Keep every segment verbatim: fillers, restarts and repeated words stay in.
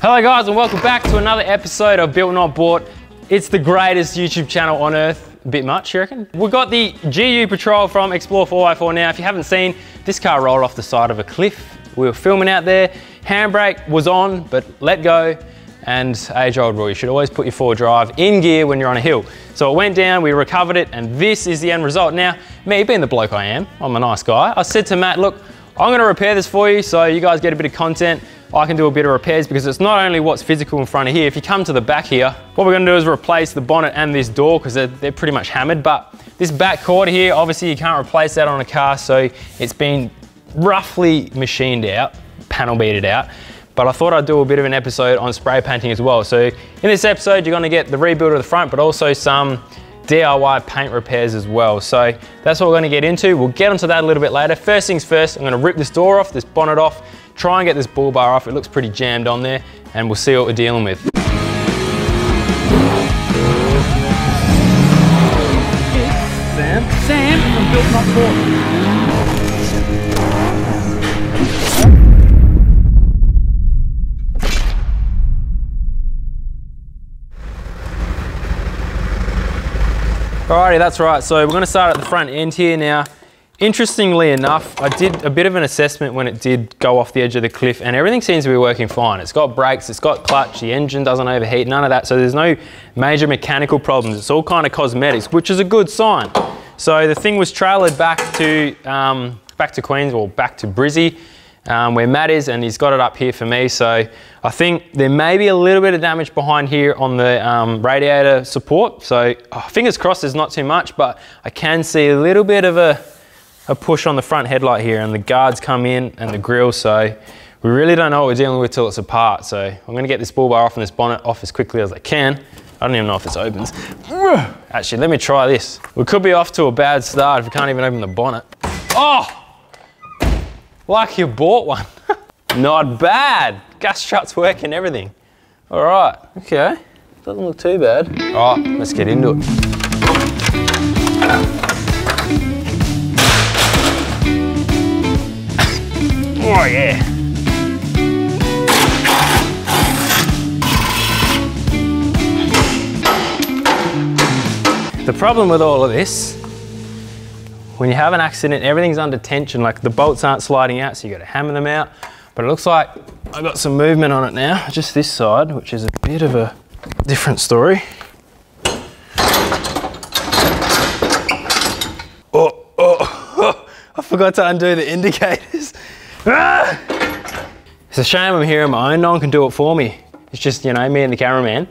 Hello guys and welcome back to another episode of Built Not Bought. It's the greatest YouTube channel on earth. A bit much, you reckon? We've got the G U Patrol from Explore four by four now. If you haven't seen, this car rolled off the side of a cliff. We were filming out there, handbrake was on, but let go. And age-old rule, you should always put your four drive in gear when you're on a hill. So it went down, we recovered it, and this is the end result. Now, me being the bloke I am, I'm a nice guy, I said to Matt, look, I'm gonna repair this for you so you guys get a bit of content, I can do a bit of repairs because it's not only what's physical in front of here. If you come to the back here, what we're gonna do is replace the bonnet and this door because they're, they're pretty much hammered, but this back quarter here, obviously you can't replace that on a car, so it's been roughly machined out, panel beaded out. But I thought I'd do a bit of an episode on spray painting as well. So in this episode, you're gonna get the rebuild of the front, but also some D I Y paint repairs as well. So that's what we're gonna get into. We'll get onto that a little bit later. First things first, I'm gonna rip this door off, this bonnet off, try and get this bull bar off. It looks pretty jammed on there, and we'll see what we're dealing with. It's Sam, Sam from Built Not Bought. Alrighty, that's right. So we're gonna start at the front end here now. Interestingly enough, I did a bit of an assessment when it did go off the edge of the cliff and everything seems to be working fine. It's got brakes, it's got clutch, the engine doesn't overheat, none of that. So there's no major mechanical problems. It's all kind of cosmetics, which is a good sign. So the thing was trailered back to, um, back to Queens, or back to Brizzy, um, where Matt is, and he's got it up here for me. So I think there may be a little bit of damage behind here on the um, radiator support. So oh, fingers crossed there's not too much, but I can see a little bit of a, a push on the front headlight here, and the guards come in and the grille. So we really don't know what we're dealing with till it's apart. So I'm gonna get this bull bar off and this bonnet off as quickly as I can. I don't even know if it opens. Actually, let me try this. We could be off to a bad start if we can't even open the bonnet. Oh, like you bought one. Not bad. Gas struts work and everything. All right, okay. Doesn't look too bad. All right, let's get into it. Oh yeah. The problem with all of this, when you have an accident, everything's under tension, like the bolts aren't sliding out, so you gotta hammer them out. But it looks like I've got some movement on it now, just this side, which is a bit of a different story. Oh, oh, oh, I forgot to undo the indicators. Ah! It's a shame I'm here on my own, no one can do it for me. It's just, you know, me and the cameraman.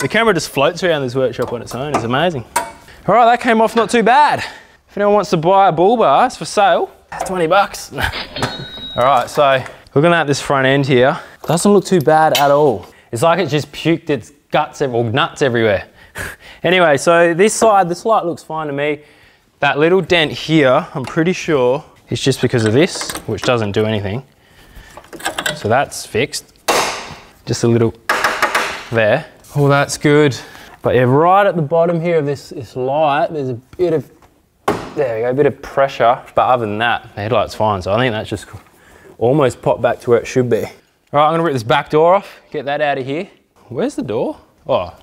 The camera just floats around this workshop on its own, it's amazing. All right, that came off not too bad. If anyone wants to buy a bull bar, it's for sale. twenty bucks. All right, so looking at this front end here, doesn't look too bad at all. It's like it just puked its guts, or nuts everywhere. Anyway, so this side, this light looks fine to me. That little dent here, I'm pretty sure it's just because of this, which doesn't do anything. So that's fixed. Just a little there. Oh, that's good. But yeah, right at the bottom here of this, this light, there's a bit of, there we go, a bit of pressure. But other than that, the headlight's fine. So I think that's just almost popped back to where it should be. All right, I'm gonna rip this back door off, get that out of here. Where's the door? Oh,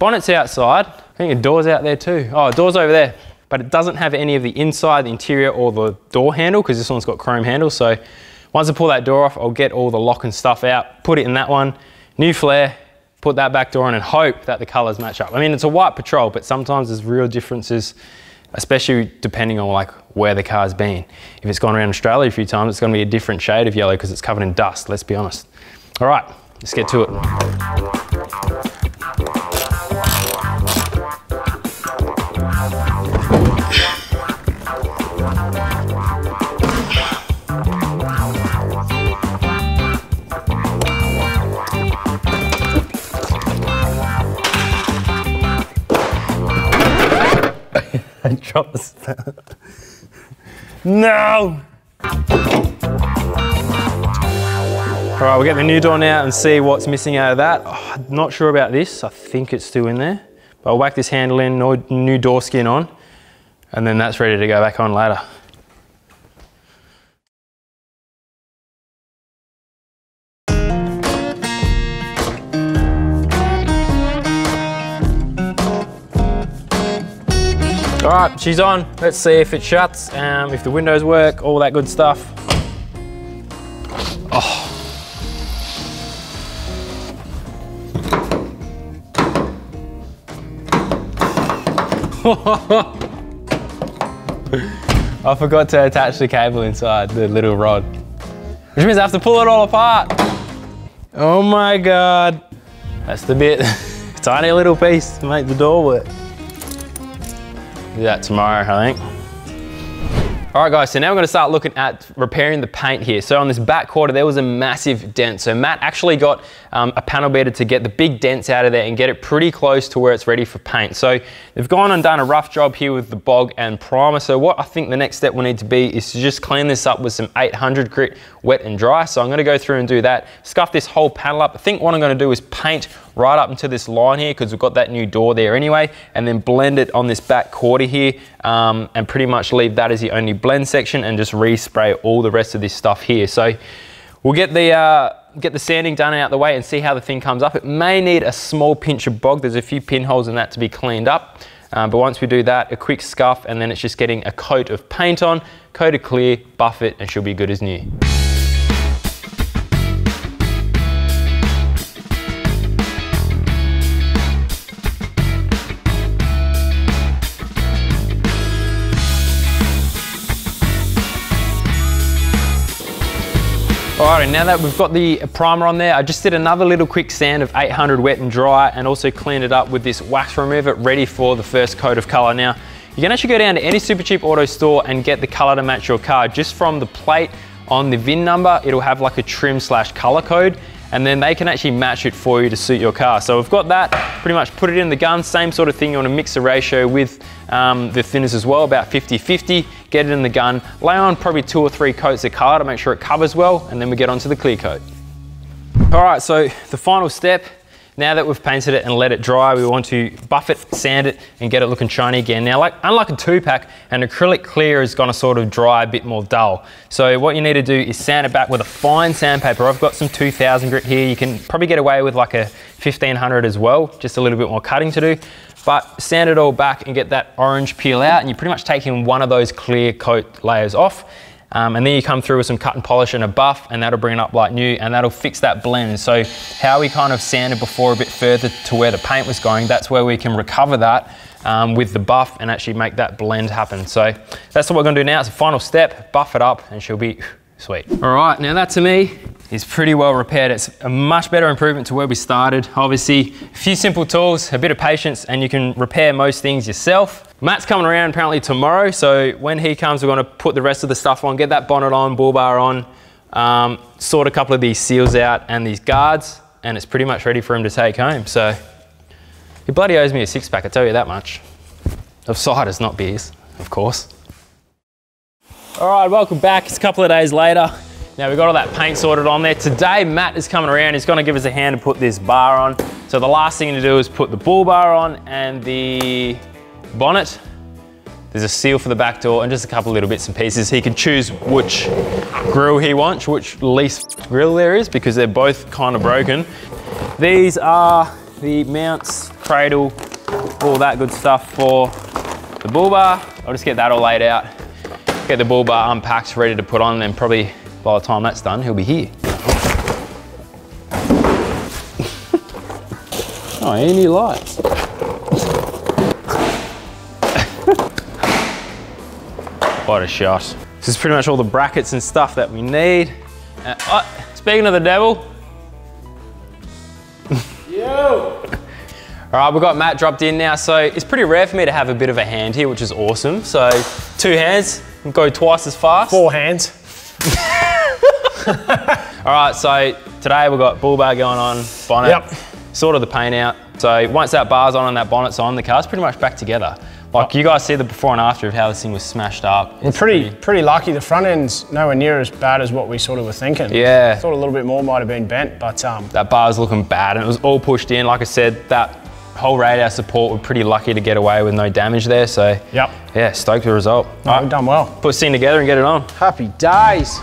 bonnet's outside. I think the door's out there too. Oh, door's over there. But it doesn't have any of the inside, the interior, or the door handle, because this one's got chrome handles. So once I pull that door off, I'll get all the lock and stuff out, put it in that one, new flare, put that back door on and hope that the colors match up. I mean, it's a white Patrol, but sometimes there's real differences, especially depending on like where the car's been. If it's gone around Australia a few times, it's gonna be a different shade of yellow because it's covered in dust, let's be honest. All right, let's get to it. Drop this. No! All right, we'll get the new door now and see what's missing out of that. Oh, I'm not sure about this. I think it's still in there. But I'll whack this handle in, no new door skin on, and then that's ready to go back on later. All right, she's on. Let's see if it shuts, um, if the windows work, all that good stuff. Oh. I forgot to attach the cable inside the little rod, which means I have to pull it all apart. Oh my God. That's the bit. Tiny little piece to make the door work. Do that tomorrow, I think. All right guys, so now we're gonna start looking at repairing the paint here. So on this back quarter, there was a massive dent. So Matt actually got um, a panel beater to get the big dents out of there and get it pretty close to where it's ready for paint. So they've gone and done a rough job here with the bog and primer. So what I think the next step will need to be is to just clean this up with some eight hundred grit wet and dry. So I'm gonna go through and do that, scuff this whole panel up. I think what I'm gonna do is paint right up into this line here because we've got that new door there anyway, and then blend it on this back quarter here um, and pretty much leave that as the only blend section and just respray all the rest of this stuff here. So we'll get the uh, get the sanding done and out the way and see how the thing comes up. It may need a small pinch of bog. There's a few pinholes in that to be cleaned up, um, but once we do that, a quick scuff and then it's just getting a coat of paint on, coat of clear, buff it, and she'll be good as new. Alrighty, now that we've got the primer on there, I just did another little quick sand of eight hundred wet and dry and also cleaned it up with this wax remover ready for the first coat of color. Now, you can actually go down to any super cheap auto store and get the color to match your car. Just from the plate on the V I N number, it'll have like a trim slash color code, and then they can actually match it for you to suit your car. So we've got that, pretty much put it in the gun, same sort of thing. You wanna mix the ratio with um, the thinners as well, about fifty fifty, get it in the gun, lay on probably two or three coats of color to make sure it covers well, and then we get onto the clear coat. All right, so the final step, now that we've painted it and let it dry, we want to buff it, sand it, and get it looking shiny again. Now, like, unlike a two-pack, an acrylic clear is gonna sort of dry a bit more dull. So what you need to do is sand it back with a fine sandpaper. I've got some two thousand grit here. You can probably get away with like a fifteen hundred as well, just a little bit more cutting to do. But sand it all back and get that orange peel out, and you're pretty much taking one of those clear coat layers off. Um, and then you come through with some cut and polish and a buff, and that'll bring it up like new, and that'll fix that blend. So how we kind of sanded before a bit further to where the paint was going, that's where we can recover that um, with the buff and actually make that blend happen. So that's what we're gonna do now. It's the final step, buff it up, and she'll be sweet. All right, now that to me is pretty well repaired. It's a much better improvement to where we started. Obviously, a few simple tools, a bit of patience, and you can repair most things yourself. Matt's coming around apparently tomorrow, so when he comes, we're gonna put the rest of the stuff on, get that bonnet on, bull bar on, um, sort a couple of these seals out and these guards, and it's pretty much ready for him to take home. So he bloody owes me a six pack, I tell you that much. Of ciders, not beers, of course. All right, welcome back. It's a couple of days later. Now we've got all that paint sorted on there. Today, Matt is coming around. He's gonna give us a hand to put this bar on. So the last thing to do is put the bull bar on and the bonnet. There's a seal for the back door and just a couple little bits and pieces. He can choose which grill he wants, which least grill there is, because they're both kind of broken. These are the mounts, cradle, all that good stuff for the bull bar. I'll just get that all laid out, get the bull bar unpacked, ready to put on, and then probably by the time that's done, he'll be here. Oh, any lights. What a shot. This is pretty much all the brackets and stuff that we need. Uh, oh, speaking of the devil. Yo! All right, we've got Matt dropped in now. So it's pretty rare for me to have a bit of a hand here, which is awesome. So two hands, can go twice as fast. Four hands. All right, so today we've got bull bar going on, bonnet, yep. Sorted the paint out. So once that bar's on and that bonnet's on, the car's pretty much back together. Like, you guys see the before and after of how this thing was smashed up. We're pretty, pretty lucky. The front end's nowhere near as bad as what we sort of were thinking. Yeah. I thought a little bit more might have been bent, but... Um, that bar's looking bad, and it was all pushed in. Like I said, that whole radar support, we're pretty lucky to get away with no damage there, so... Yep. Yeah, stoked with the result. No, all right, we've done well. Put the scene together and get it on. Happy days.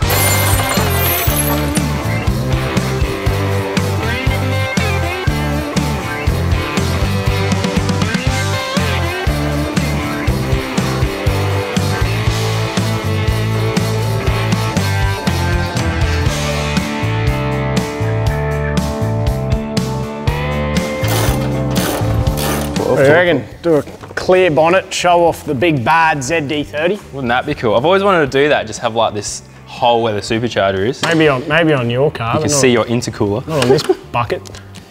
What do you reckon? Do a clear bonnet, show off the big bad Z D thirty. Wouldn't that be cool? I've always wanted to do that, just have like this hole where the supercharger is. Maybe on, maybe on your car. You can see your intercooler. Not on this bucket.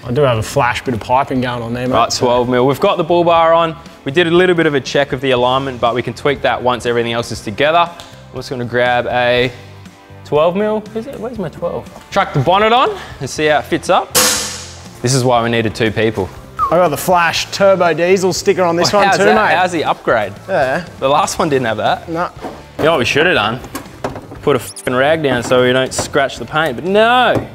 I do have a flash bit of piping going on there, mate. Right, twelve mil. We've got the bull bar on. We did a little bit of a check of the alignment, but we can tweak that once everything else is together. I'm just gonna grab a twelve mil, is it? Where's my twelve? Chuck the bonnet on and see how it fits up. This is why we needed two people. I got the flash turbo diesel sticker on this well, one too, that? mate. How's the upgrade? Yeah. The last one didn't have that. No. You know what we should have done? Put a fucking rag down so we don't scratch the paint, but no.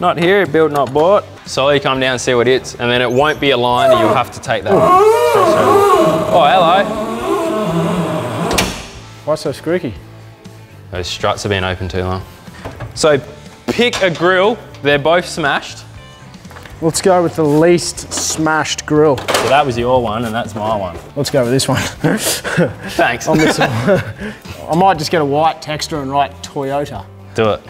Not here at Built Not Bought. Slowly come down and see what it's, and then it won't be aligned and you'll have to take that. Oh, hello. Why so squeaky? Those struts have been open too long. So pick a grill, they're both smashed. Let's go with the least smashed grill. So that was your one and that's my one. Let's go with this one. Thanks. On this one. I might just get a white texture and write Toyota. Do it.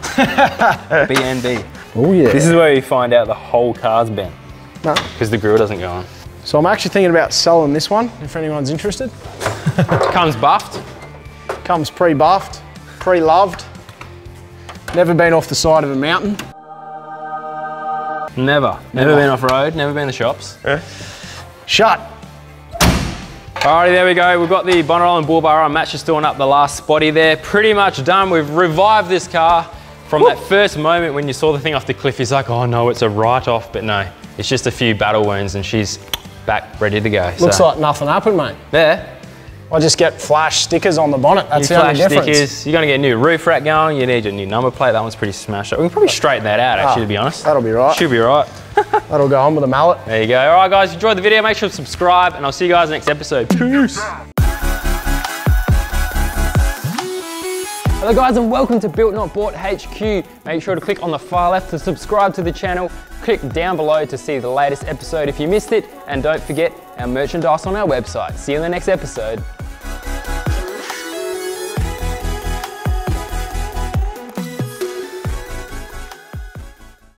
B N B. Oh yeah. This is where you find out the whole car's bent. No. Because the grill doesn't go on. So I'm actually thinking about selling this one, if anyone's interested. Comes buffed. Comes pre-buffed, pre-loved. Never been off the side of a mountain. Never. Never, never been off-road, never been to shops. Yeah. Shut. Alrighty, there we go. We've got the bonnet roll and bull bar on. Matt's just doing up the last spotty there. Pretty much done. We've revived this car from Woo. that first moment when you saw the thing off the cliff. He's like, oh no, it's a write-off, but no. It's just a few battle wounds and she's back ready to go. Looks so. like nothing happened, mate. Yeah. I just get flash stickers on the bonnet. That's the only difference. Flash stickers. You're gonna get a new roof rack going. You need your new number plate. That one's pretty smashed up. We can probably straighten that out, actually, ah, to be honest. That'll be right. Should be right. That'll go on with a mallet. There you go. All right, guys, if you enjoyed the video, make sure to subscribe, and I'll see you guys next episode. Peace. Hello, guys, and welcome to Built Not Bought H Q. Make sure to click on the far left to subscribe to the channel. Click down below to see the latest episode if you missed it, and don't forget our merchandise on our website. See you in the next episode.